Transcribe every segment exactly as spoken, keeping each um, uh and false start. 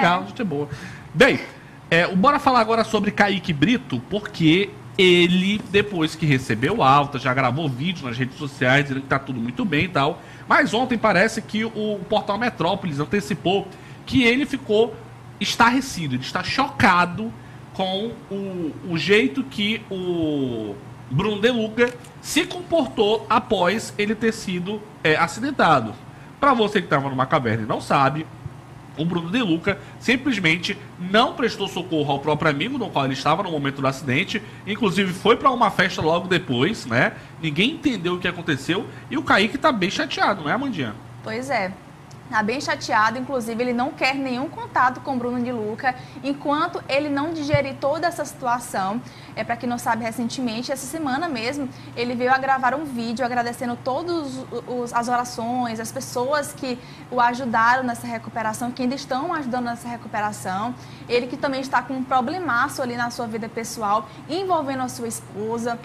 legal, gente boa. Bem, é, bora falar agora sobre Kayky Brito, porque ele, depois que recebeu alta, já gravou vídeo nas redes sociais, dizendo que tá tudo muito bem e tal. Mas ontem parece que o Portal Metrópoles antecipou que ele ficou estarrecido, ele está chocado com o, o jeito que o Bruno de Luca se comportou após ele ter sido é, acidentado. Para você que estava numa caverna e não sabe, o Bruno de Luca simplesmente não prestou socorro ao próprio amigo no qual ele estava no momento do acidente. Inclusive foi para uma festa logo depois, né? Ninguém entendeu o que aconteceu e o Kayky tá bem chateado, não é, Amandinha? Pois é. Está bem chateado, inclusive ele não quer nenhum contato com o Bruno de Luca, enquanto ele não digerir toda essa situação. É, para quem não sabe, recentemente, essa semana mesmo, ele veio a gravar um vídeo agradecendo todas as orações, as pessoas que o ajudaram nessa recuperação, que ainda estão ajudando nessa recuperação. Ele que também está com um problemaço ali na sua vida pessoal, envolvendo a sua esposa.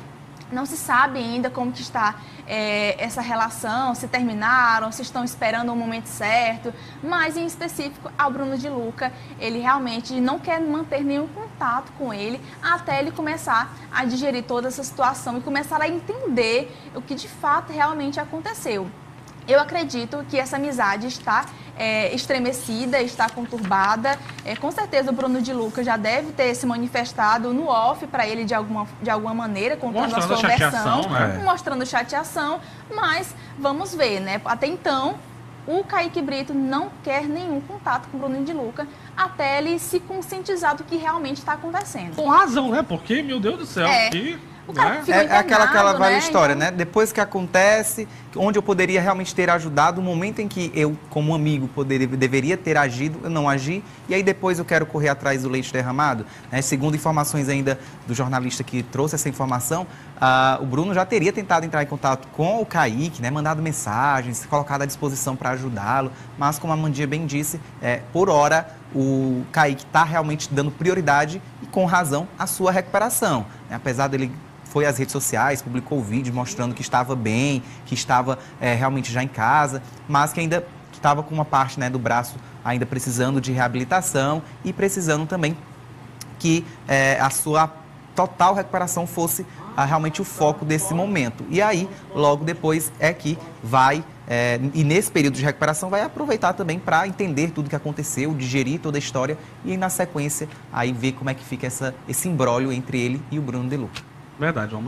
Não se sabe ainda como que está é, essa relação, se terminaram, se estão esperando o momento certo. Mas, em específico, ao Bruno de Luca, ele realmente não quer manter nenhum contato com ele até ele começar a digerir toda essa situação e começar a entender o que, de fato, realmente aconteceu. Eu acredito que essa amizade está é, estremecida, está conturbada. É, com certeza o Bruno de Luca já deve ter se manifestado no off para ele de alguma, de alguma maneira, contando mostrando a sua versão, né? Mostrando chateação, mas vamos ver, né? Até então, o Kayky Brito não quer nenhum contato com o Bruno de Luca até ele se conscientizar do que realmente está acontecendo. Com razão, né? Porque, meu Deus do céu, é. que... O cara é, é aquela, aquela velha né? história, né? Depois que acontece, onde eu poderia realmente ter ajudado, o momento em que eu, como amigo, poderia, deveria ter agido, eu não agi, e aí depois eu quero correr atrás do leite derramado. Né? Segundo informações ainda do jornalista que trouxe essa informação, uh, o Bruno já teria tentado entrar em contato com o Kayky, né? Mandado mensagens, colocado à disposição para ajudá-lo, mas como a Amandinha bem disse, é, por hora, o Kayky está realmente dando prioridade, e com razão, à sua recuperação. Né? Apesar dele... foi às redes sociais, publicou vídeos mostrando que estava bem, que estava é, realmente já em casa, mas que ainda estava com uma parte né, do braço ainda precisando de reabilitação e precisando também que é, a sua total recuperação fosse ah, realmente o foco desse momento. E aí, logo depois, é que vai... É, e nesse período de recuperação vai aproveitar também para entender tudo o que aconteceu, digerir toda a história e na sequência aí ver como é que fica essa, esse imbróglio entre ele e o Bruno de Luca. Verdade, vamos